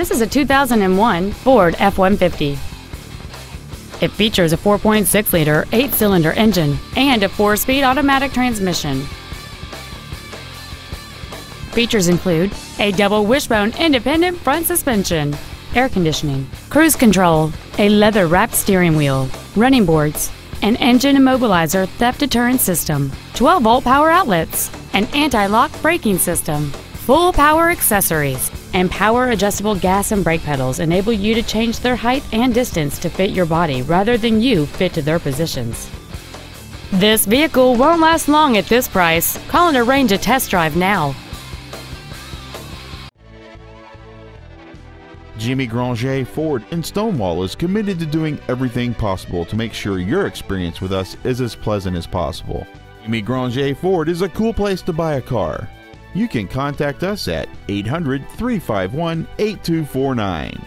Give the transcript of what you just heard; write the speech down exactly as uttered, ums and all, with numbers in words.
This is a two thousand one Ford F one fifty. It features a four point six liter eight cylinder engine and a four speed automatic transmission. Features include a double wishbone independent front suspension, air conditioning, cruise control, a leather-wrapped steering wheel, running boards, an engine immobilizer theft deterrent system, twelve volt power outlets, an anti-lock braking system. Full power accessories and power adjustable gas and brake pedals enable you to change their height and distance to fit your body rather than you fit to their positions. This vehicle won't last long at this price. Call and arrange a test drive now. Jimmy Granger Ford in Stonewall is committed to doing everything possible to make sure your experience with us is as pleasant as possible. Jimmy Granger Ford is a cool place to buy a car. You can contact us at eight hundred, three five one, eight two four nine.